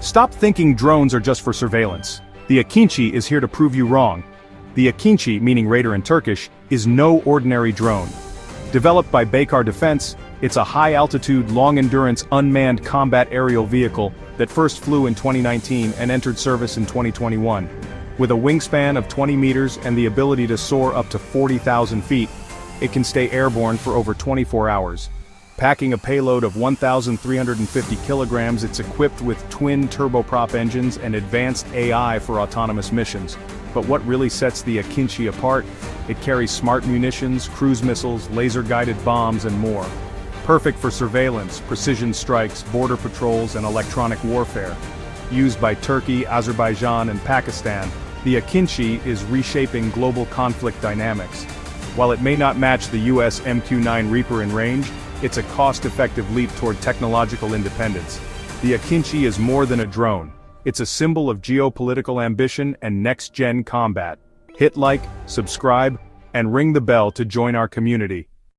Stop thinking drones are just for surveillance. The Akıncı is here to prove you wrong. The Akıncı, meaning raider in Turkish, is no ordinary drone. Developed by Baykar Defense, it's a high-altitude, long-endurance, unmanned combat aerial vehicle that first flew in 2019 and entered service in 2021. With a wingspan of 20 meters and the ability to soar up to 40,000 feet, it can stay airborne for over 24 hours. Packing a payload of 1,350 kilograms, it's equipped with twin turboprop engines and advanced AI for autonomous missions. But what really sets the Akıncı apart? It carries smart munitions, cruise missiles, laser-guided bombs, and more. Perfect for surveillance, precision strikes, border patrols, and electronic warfare. Used by Turkey, Azerbaijan, and Pakistan, the Akıncı is reshaping global conflict dynamics. While it may not match the US MQ-9 Reaper in range, it's a cost-effective leap toward technological independence. The Akıncı is more than a drone. It's a symbol of geopolitical ambition and next-gen combat. Hit like, subscribe, and ring the bell to join our community.